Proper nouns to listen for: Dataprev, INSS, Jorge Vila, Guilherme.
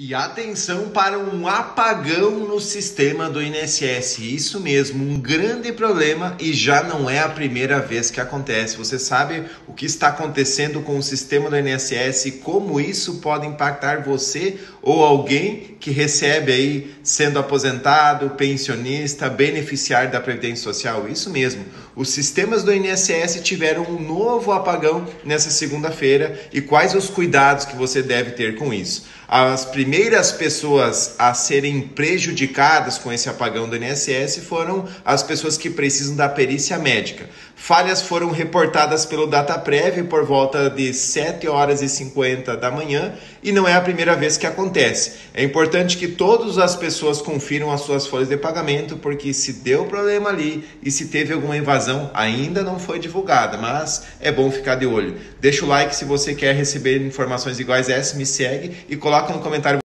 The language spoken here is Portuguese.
E atenção para um apagão no sistema do INSS, isso mesmo, um grande problema, e já não é a primeira vez que acontece. Você sabe o que está acontecendo com o sistema do INSS e como isso pode impactar você ou alguém que recebe aí sendo aposentado, pensionista, beneficiário da Previdência Social? Isso mesmo, os sistemas do INSS tiveram um novo apagão nessa segunda-feira, e quais os cuidados que você deve ter com isso? As primeiras pessoas a serem prejudicadas com esse apagão do INSS foram as pessoas que precisam da perícia médica. Falhas foram reportadas pelo Dataprev por volta de 7h50 da manhã, e não é a primeira vez que acontece. É importante que todas as pessoas confiram as suas folhas de pagamento, porque se deu problema ali e se teve alguma invasão, ainda não foi divulgada, mas é bom ficar de olho. Deixa o like se você quer receber informações iguais a essa, me segue e coloca no comentário